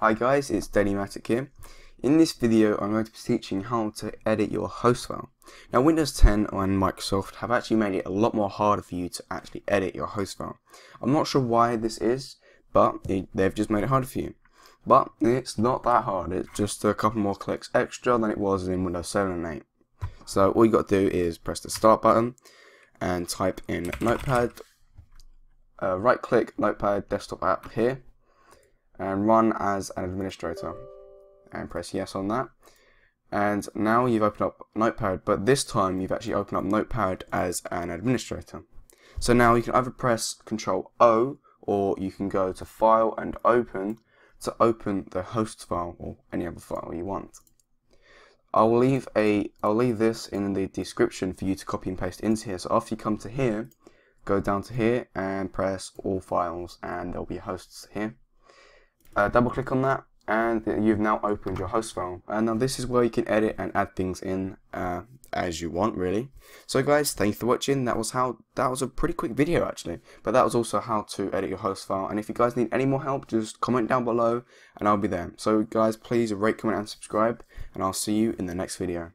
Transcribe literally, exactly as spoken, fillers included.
Hi guys, it's DailymaticTV here. In this video I'm going to be teaching how to edit your host file. Now Windows ten and Microsoft have actually made it a lot more harder for you to actually edit your host file. I'm not sure why this is, but they've just made it harder for you. But it's not that hard, it's just a couple more clicks extra than it was in Windows seven and eight. So all you got to do is press the start button and type in Notepad, uh, right click Notepad desktop app here, and run as an administrator, and press yes on that. And now you've opened up Notepad, but this time you've actually opened up Notepad as an administrator. So now you can either press control O, or you can go to File and Open to open the host file or any other file you want. I'll leave a I'll leave this in the description for you to copy and paste into here. So after you come to here, go down to here and press all files, and there'll be hosts here. Uh, double click on that and you've now opened your host file, and now this is where you can edit and add things in uh, as you want, really. So guys, thank you for watching. That was how that was a pretty quick video actually, but that was also how to edit your host file. And if you guys need any more help, just comment down below and I'll be there. So guys, please rate, comment and subscribe, and I'll see you in the next video.